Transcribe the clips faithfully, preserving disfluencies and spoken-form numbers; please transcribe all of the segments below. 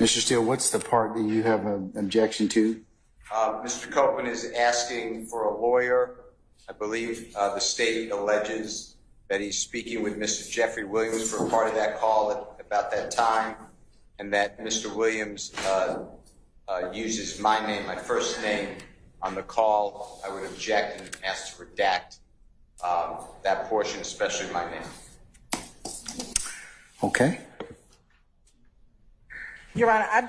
Mister Steele, what's the part that you have an objection to? Uh, Mister Copeland is asking for a lawyer. I believe uh, the state alleges that he's speaking with Mister Jeffery Williams for a part of that call at about that time, and that Mister Williams uh, uh, uses my name, my first name, on the call. I would object and ask to redact um, that portion, especially my name. Okay. Your Honor, I,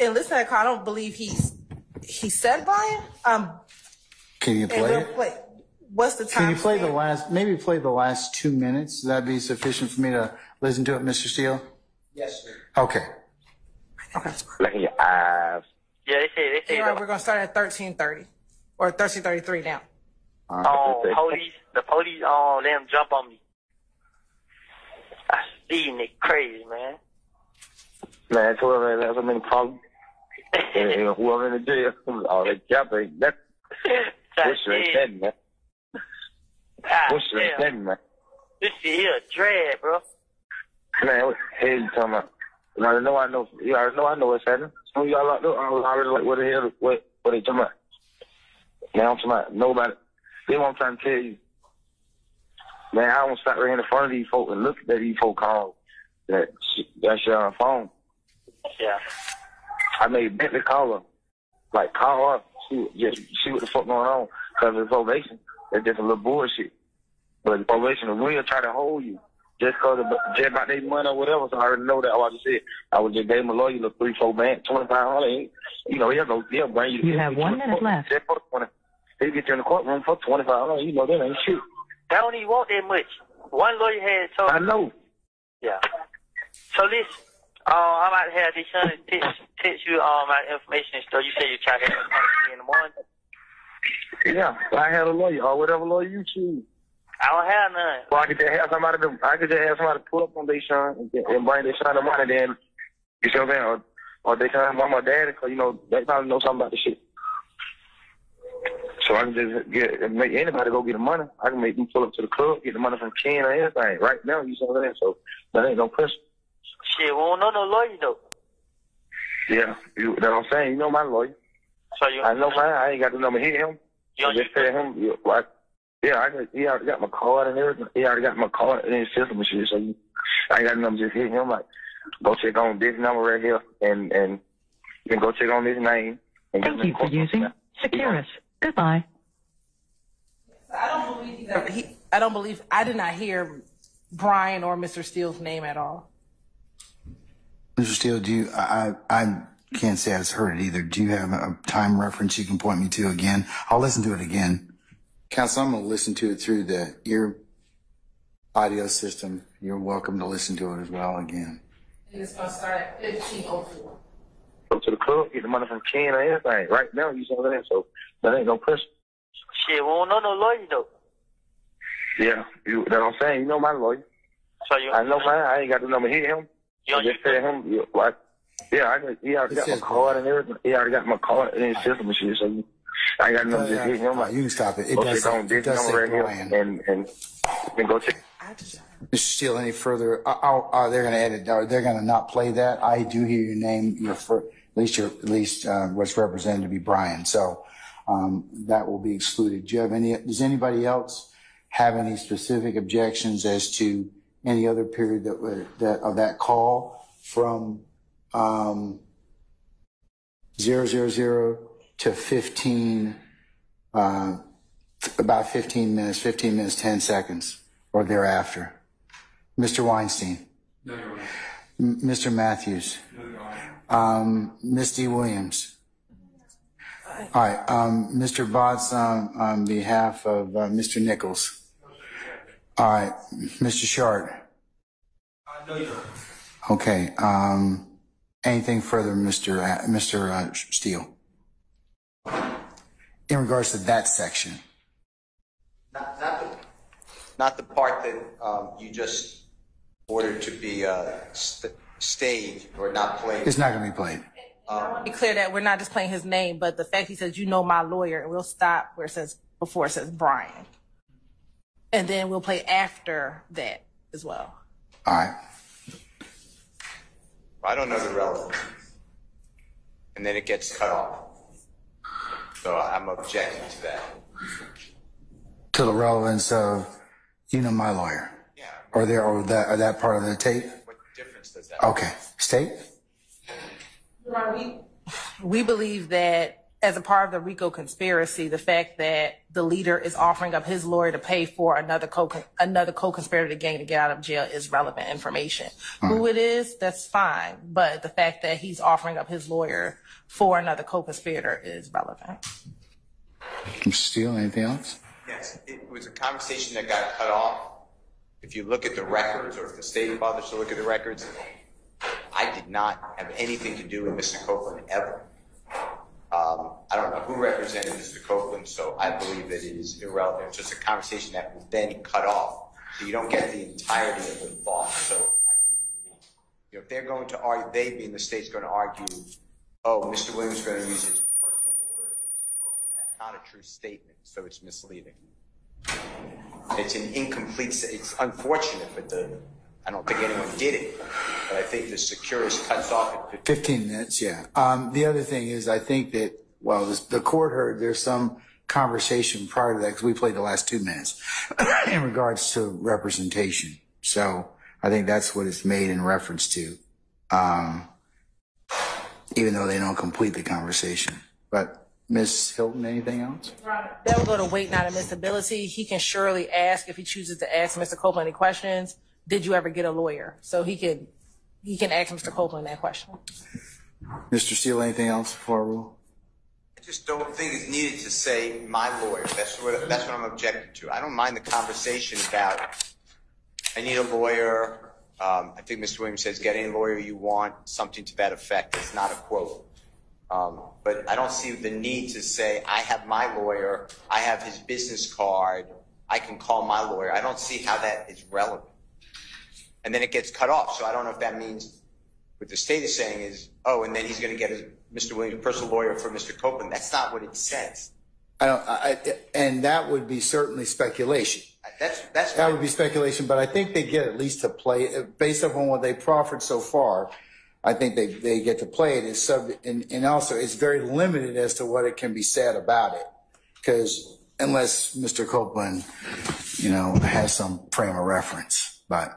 in listening to the call, I don't believe he's, he said Brian. Um, Can you play it? Play, what's the time? Can you play the last, maybe play the last two minutes? That'd be sufficient for me to listen to it, Mister Steele? Yes, sir. Okay. Okay. Yeah, they say, they say. Your Honor, we're going to start at thirteen thirty or thirteen thirty-three now. Right. Oh, police, the police, oh, them jump on me. I seen it crazy, man. Man, that's whoever has so many problems. And whoever in the jail, all that jumping, that's what's your intent, man? What's your intent, man? This shit here a drag, bro. Man, what the hell you talking about? You already know I know. You already know I know what's happening. Some of y'all out there, I already like what the hell, what, what they talking about? Man, I'm talking about nobody. They what I'm trying to tell you. Man, I don't stop right in front of these folk and look at these folk calls. That shit, that shit on the phone. Yeah. I made Bentley call her. Like, call her. See, just see what the fuck going on. Because it's probation. It's just a little bullshit. But probation will really try to hold you. Just because about their money or whatever. So I already know that. Oh, I just said, I would just gave him a lawyer, little three, four bands, twenty-five hundred. You know, he'll go, he'll bring you. You have one minute left. He'll get you in the courtroom for twenty-five hundred. You know, that ain't shit. They don't even want that much. One lawyer had told me. I know. Yeah. So listen. Uh, I'm about to have this son text, text you all my information and stuff. You say you try to have a conversation in the morning. Yeah, I had a lawyer or whatever lawyer you choose. I don't have none. Well, I could just have somebody to, I could just have somebody to pull up on their son and, and bring their son the money. Then you see what I'm saying, or, or they son mom or daddy, because you know they probably know something about the shit. So I can just get make anybody go get the money. I can make them pull up to the club, get the money from Ken or anything. Right now, you see what I'm saying. So that ain't no pressure. Shit, we don't know no lawyer, though. Yeah, you, that's what I'm saying. You know my lawyer. So you, I know mine. I ain't got the number. Hit him. You I just tell him. You, I, yeah, I got, he already got my card and everything. He already got my card and his system and shit. So you, I ain't got the number. Just hit him. Like, go check on this number right here and, and, and go check on this name. And thank you for using Securus. Goodbye. I don't believe that he, I don't believe, I did not hear Brian or Mister Steele's name at all. Mister Steele, do you, I, I can't say I've heard it either. Do you have a time reference you can point me to again? I'll listen to it again. Counsel, I'm going to listen to it through the ear audio system. You're welcome to listen to it as well again. And it's going to start at fifteen oh four. Go to the club, get the money from Ken or anything. Right now, you see what I'm saying? So that ain't no pressure. Shit, we don't know no lawyer, though. Yeah, you, that's what I'm saying. You know my lawyer. So you, I know mine. I ain't got the number. Hit him. I just tell him, you, I, yeah, I got, he already got my card and everything. He already got my card and his system and shit. So you, I ain't got nothing to hit him. Like, you can stop it. It does say Brian. And, and, and go check. Mister Steele, any further? I, I, I, they're going to edit. They're going to not play that. I do hear your name. Your first, at least, your, at least uh, what's represented to be Brian. So um, that will be excluded. Do you have any? Does anybody else have any specific objections as to any other period that, that of that call from um, zero zero zero to fifteen, uh, about fifteen minutes, fifteen minutes, ten seconds, or thereafter? Mister Weinstein, no, Your Honor. Mister Matthews, no, Your Honor. um, Miz D. Williams. All right, um, Mister Botts um, on behalf of uh, Mister Nichols. All right, Mister Short. Uh, no, Your Honor. Okay. Um, anything further, Mister Uh, Mister Uh, Steele, in regards to that section? Not, not, the, not the part that um, you just ordered to be uh, st staged or not played. It's not going to be played. Um, I want to be clear that we're not just playing his name, but the fact he says, you know my lawyer, and we'll stop where it says before it says Brian. And then we'll play after that as well. All right. I don't know the relevance. and then it gets cut off. So I'm objecting to that. To the relevance of, you know, my lawyer. Yeah. Or there, or that, or that part of the tape. What difference does that make? Okay, state. We we believe that as a part of the RICO conspiracy, the fact that the leader is offering up his lawyer to pay for another co another co-conspirator to gang to get out of jail is relevant information. Mm. Who it is, that's fine, but the fact that he's offering up his lawyer for another co-conspirator is relevant. Mister Steele, anything else? Yes, it was a conversation that got cut off. If you look at the records, or if the state bothers to look at the records, I did not have anything to do with Mister Copeland ever. Um, I don't know who represented Mister Copeland, so I believe that it is irrelevant. It's just a conversation that was then cut off, so you don't get the entirety of the thought. So I do, you know, if they're going to argue, they being the state's going to argue, oh, Mister Williams is going to use his personal lawyer. That's not a true statement, so it's misleading. It's an incomplete. It's unfortunate, but the. I don't think anyone did it, but I think the Securus cuts off at fifteen minutes, yeah. Um, the other thing is I think that, well, this, the court heard there's some conversation prior to that because we played the last two minutes in regards to representation. So I think that's what it's made in reference to, um, even though they don't complete the conversation. But Miz Hilton, anything else? They'll go to weight, not admissibility. He can surely ask, if he chooses to ask Mister Copeland any questions, did you ever get a lawyer? So he can, he can ask Mister Copeland that question. Mister Steele, anything else before I rule? I just don't think it's needed to say my lawyer. That's what, that's what I'm objecting to. I don't mind the conversation about I need a lawyer. Um, I think Mister Williams says get any lawyer you want, something to that effect. It's not a quote. Um, but I don't see the need to say I have my lawyer, I have his business card, I can call my lawyer. I don't see how that is relevant. And then it gets cut off. So I don't know if that means what the state is saying is, oh, and then he's going to get his, Mister Williams' personal lawyer for Mister Copeland. That's not what it says. I don't, I, and that would be certainly speculation. That's, that's that would be speculation, but I think they get at least to play it. Based upon what they proffered so far, I think they, they get to play it. It's sub, and, and also it's very limited as to what it can be said about it, because unless Mister Copeland, you know, has some frame of reference. But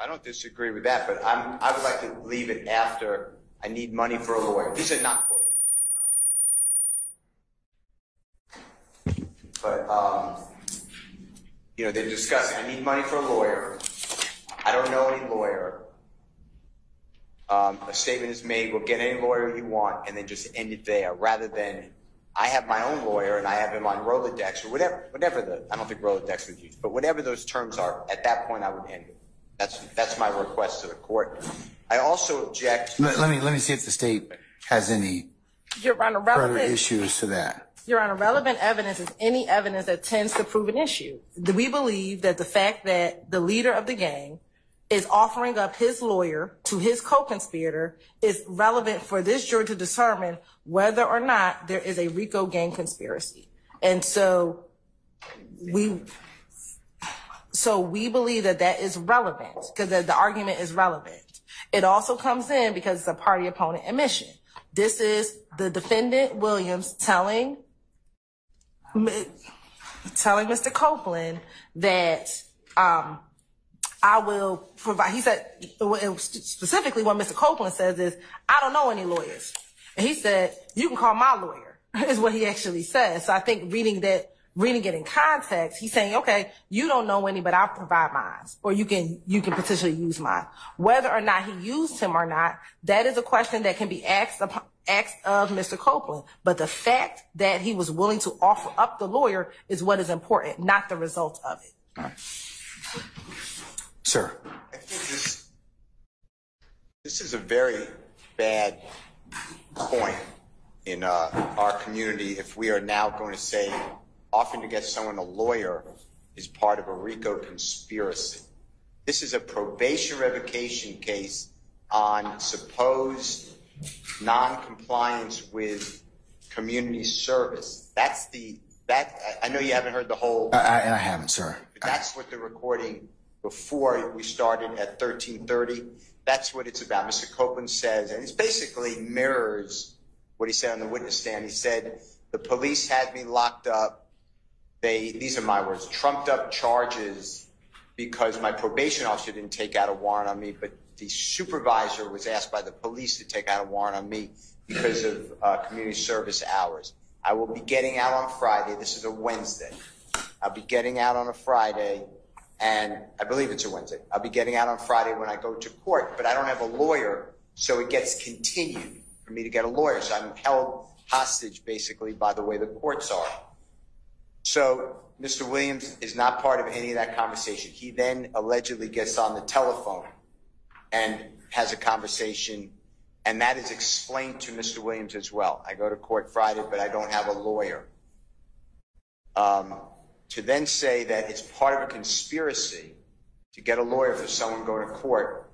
I don't disagree with that, but I'm, I would like to leave it after I need money for a lawyer. These are not quotes. But, um, you know, they're discussing, I need money for a lawyer. I don't know any lawyer. Um, a statement is made, we'll get any lawyer you want, and then just end it there, rather than I have my own lawyer and I have him on Rolodex or whatever, whatever the, I don't think Rolodex was used, but whatever those terms are, at that point I would end it. That's, that's my request to the court. I also object. Let, let me let me see if the state has any further issues to that. Your Honor, relevant evidence is any evidence that tends to prove an issue. We believe that the fact that the leader of the gang is offering up his lawyer to his co-conspirator is relevant for this jury to determine whether or not there is a RICO gang conspiracy. And so we... So we believe that that is relevant because the, the argument is relevant. It also comes in because it's a party opponent admission. This is the defendant Williams telling, telling Mister Copeland that um, I will provide. He said specifically what Mister Copeland says is, I don't know any lawyers. And he said, you can call my lawyer is what he actually says. So I think reading that, reading it in context, he's saying, okay, you don't know any, but I'll provide mine, or you can, you can potentially use mine. Whether or not he used him or not, that is a question that can be asked, asked of Mister Copeland. But the fact that he was willing to offer up the lawyer is what is important, not the result of it. All right. Sir. I think this, this is a very bad point in uh, our community if we are now going to say offering to get someone a lawyer is part of a RICO conspiracy. This is a probation revocation case on supposed non-compliance with community service. That's the, that, I know you haven't heard the whole. I, I, I haven't, sir. But that's what the recording before we started at thirteen thirty, that's what it's about. Mister Copeland says, and it basically mirrors what he said on the witness stand. He said, the police had me locked up. They, these are my words, trumped up charges because my probation officer didn't take out a warrant on me, but the supervisor was asked by the police to take out a warrant on me because of uh, community service hours. I will be getting out on Friday. This is a Wednesday. I'll be getting out on a Friday, and I believe it's a Wednesday. I'll be getting out on Friday when I go to court, but I don't have a lawyer, so it gets continued for me to get a lawyer. So I'm held hostage, basically, by the way the courts are. So Mister Williams is not part of any of that conversation. He then allegedly gets on the telephone and has a conversation, and that is explained to Mister Williams as well. I go to court Friday, but I don't have a lawyer. Um, to then say that it's part of a conspiracy to get a lawyer for someone going to court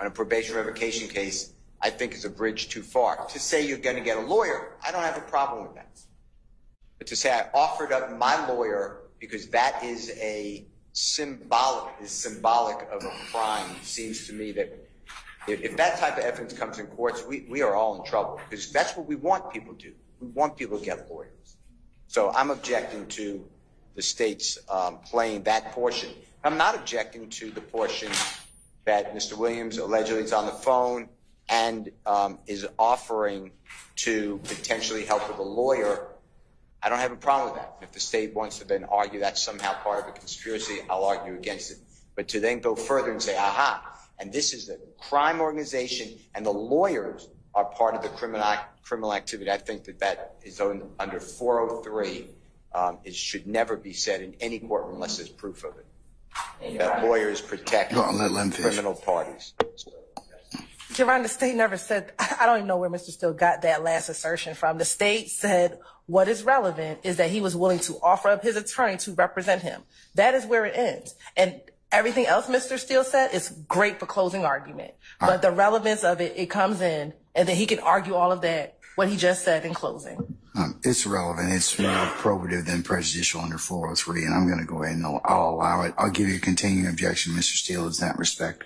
on a probation revocation case, I think is a bridge too far. To say you're going to get a lawyer, I don't have a problem with that. But to say I offered up my lawyer because that is a symbolic is symbolic of a crime, seems to me that if that type of evidence comes in courts, we, we are all in trouble, because that's what we want people to do. We want people to get lawyers. So I'm objecting to the state's um, playing that portion. I'm not objecting to the portion that Mister Williams allegedly is on the phone and um, is offering to potentially help with a lawyer. I don't have a problem with that. If the state wants to then argue that's somehow part of a conspiracy, I'll argue against it. But to then go further and say, aha, and this is a crime organization and the lawyers are part of the criminal criminal activity, I think that that is under four oh three. Um, it should never be said in any courtroom unless there's proof of it. That lawyers protect criminal parties. Your Honor, the state never said, I don't even know where Mister Steele got that last assertion from. The state said what is relevant is that he was willing to offer up his attorney to represent him. That is where it ends. And everything else Mister Steele said is great for closing argument. All but right. The relevance of it, it comes in, and then he can argue all of that, what he just said in closing. Um, it's relevant. It's more probative than prejudicial under four oh three, and I'm going to go ahead and I'll, I'll allow it. I'll give you a continuing objection, Mister Steele, in that respect.